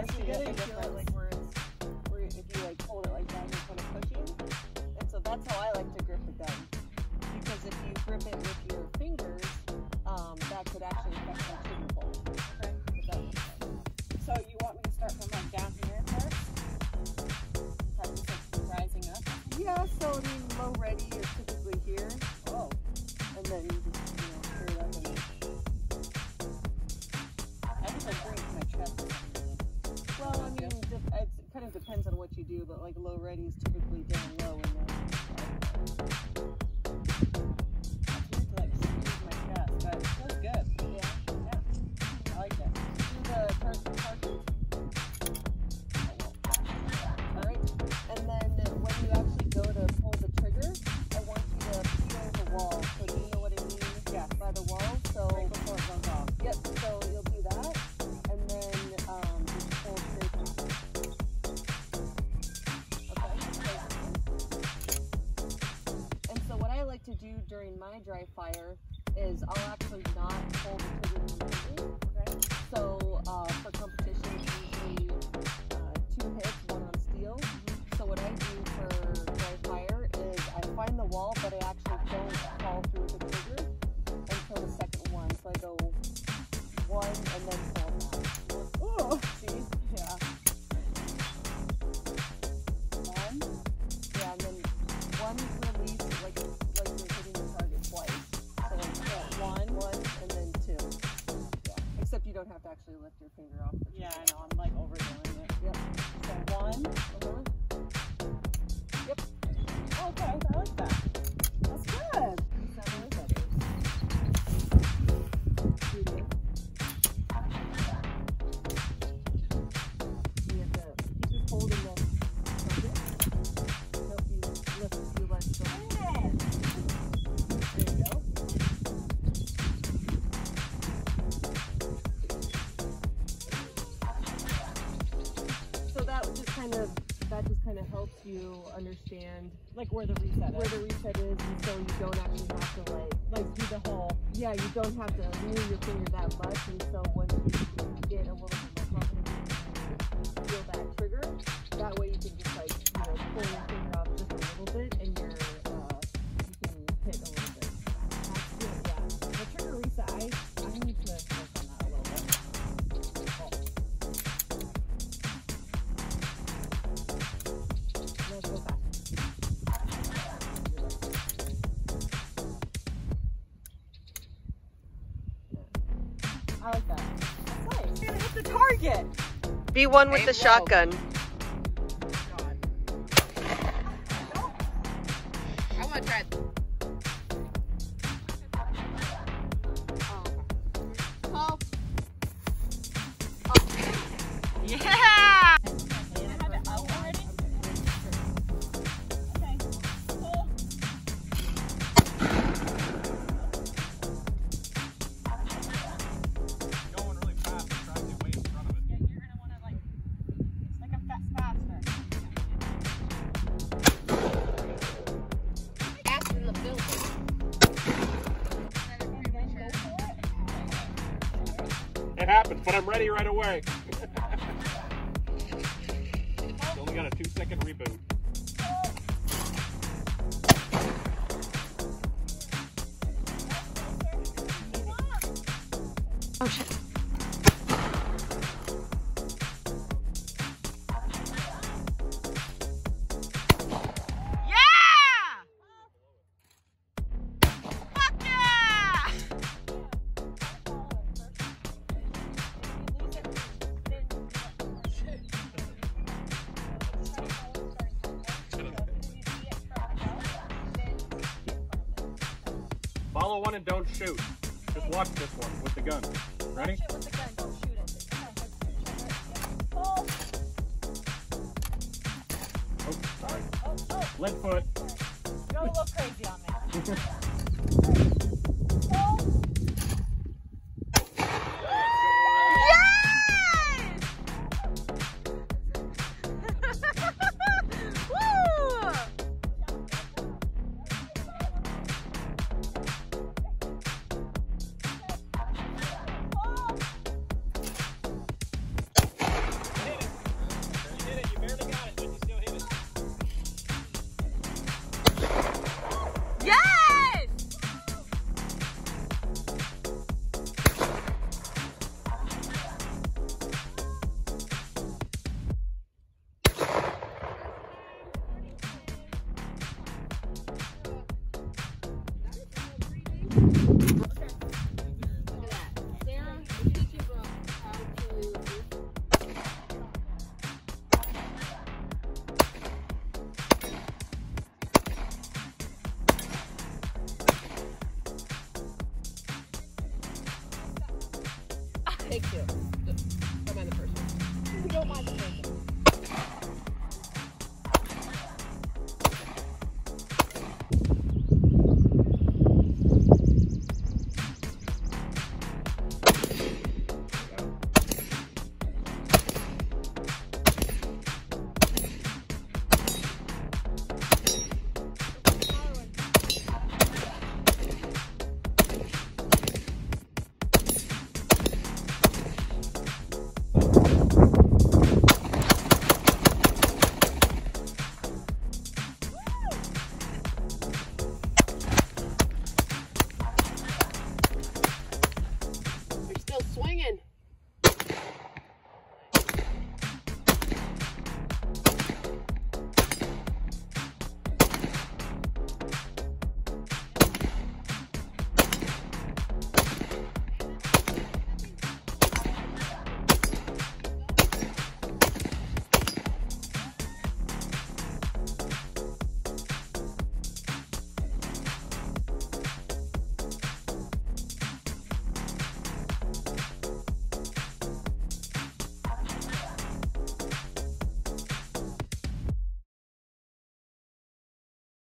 actually doesn't look like where if you like hold it like that, you're kind of pushing. And so that's how I like to grip the gun, because if you grip it with your fingers, that could actually affect that trigger pull. Okay. So you want me to start from like down here first? Practice like rising up. Yeah. So I mean, low ready is typically here. Oh. And then you just carry that in. I just like bring my chest. Well, I mean, it kind of depends on what you do, but like low ready is typically down low and then. To do during my dry fire is I'll actually not hold the trigger completely. Okay. So for competition, it's usually 2 hits, 1 on steel. Mm-hmm. So what I do for dry fire is I find the wall, but I actually don't fall through the trigger until the second one. So I go 1 and then fall down. See? Yeah. 1. Yeah, and then 1 release is like a you don't have to actually lift your finger off the trigger. Yeah, I know, I'm like overdoing it. Yep. So 1. Yep. Oh, okay, I like that. That's good. That's really good. You have to keep just holding the target. So if you lift it, you let go. There you go. That just kind of helps you understand like where the reset is, and so you don't actually have to like do the whole. Yeah, you don't have to move your finger that much, and so once you get a little bit more confident, you feel that trigger. That way you can just like pull your finger off just a little bit, and you can hit a little bit. Yeah, the trigger reset. I need to work on that a little bit. I like that. Nice. You're gonna hit the target. Be one with the shotgun. God. I want to try it. Oh. Yeah. It happens, but I'm ready right away. It's only got a 2-second reboot. Oh shit. Follow one and don't shoot. Just watch this one with the gun. Ready? Watch it with the gun. Don't shoot it. Oh, sorry. Oh. Lead foot. Don't look crazy on me. Thank you.